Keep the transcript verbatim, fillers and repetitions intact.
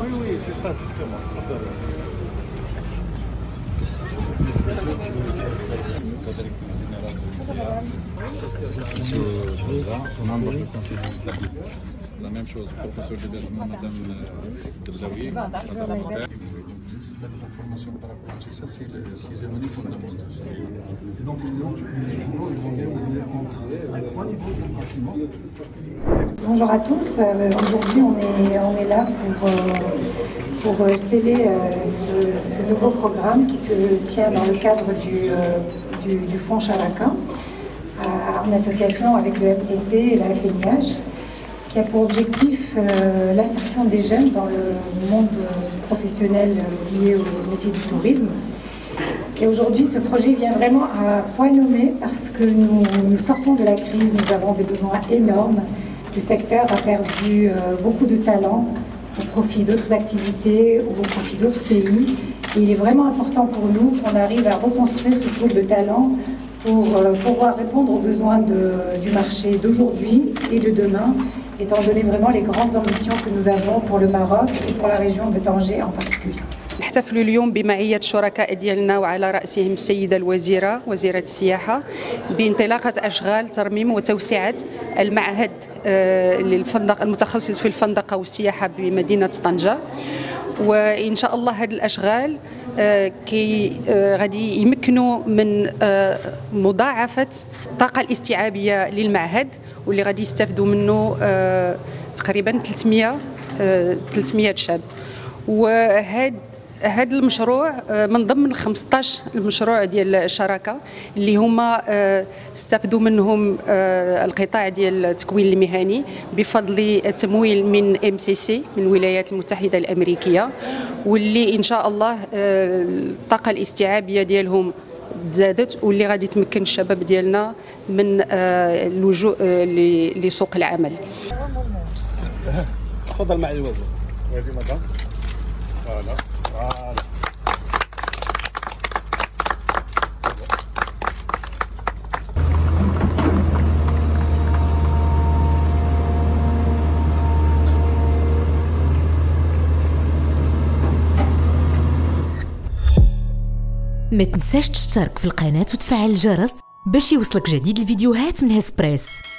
Oui, oui, c'est ça, justement. Monsieur Jodra, son membre du conseil législatif. La même chose, professeur d'hébergement, madame Delaouye, madame Montaire. La formation par rapport à ça, c'est la cérémonie fondamentale. Et donc, les étudiants, ils vont bien rentrer à trois niveaux du bâtiment. Bonjour à tous. Aujourd'hui, on est, on est là pour, euh, pour sceller euh, ce, ce nouveau programme qui se tient dans le cadre du, euh, du, du Fonds Charaquin, euh, en association avec le M C C et la F N I H, qui a pour objectif euh, l'insertion des jeunes dans le monde professionnel lié au métier du tourisme. Et aujourd'hui, ce projet vient vraiment à point nommé parce que nous, nous sortons de la crise, nous avons des besoins énormes. Le secteur a perdu euh, beaucoup de talents au profit d'autres activités, au profit d'autres pays. Et il est vraiment important pour nous qu'on arrive à reconstruire ce pool de talents pour euh, pouvoir répondre aux besoins de, du marché d'aujourd'hui et de demain, étant donné vraiment les grandes ambitions que nous avons pour le Maroc et pour la région de Tanger en particulier. نحتفل اليوم بمعية شركاء ديالنا وعلى رأسهم السيدة الوزيرة وزيرة السياحة بانطلاقة أشغال ترميم وتوسعة المعهد للفندق المتخصص في الفندقة والسياحة بمدينة طنجة. وإن شاء الله هذه الأشغال كي غادي يمكنوا من مضاعفة الطاقة الاستيعابية للمعهد واللي غادي يستافدوا منه تقريبا ثلاثمئة شاب. وهذا هذا المشروع من ضمن خمسطاش المشروع ديال الشراكه اللي هما استفدوا منهم القطاع ديال التكوين المهني بفضل التمويل من إم سي سي من الولايات المتحده الامريكيه، واللي ان شاء الله الطاقه الاستيعابيه ديالهم تزادت واللي غادي تمكن الشباب ديالنا من اللجوء لسوق العمل. تفضل معي الوزير. وادي مدام. فوالا. Voilà. ما تنساش تشترك في القناة وتفعل الجرس باش يوصلك جديد الفيديوهات من هسبريس.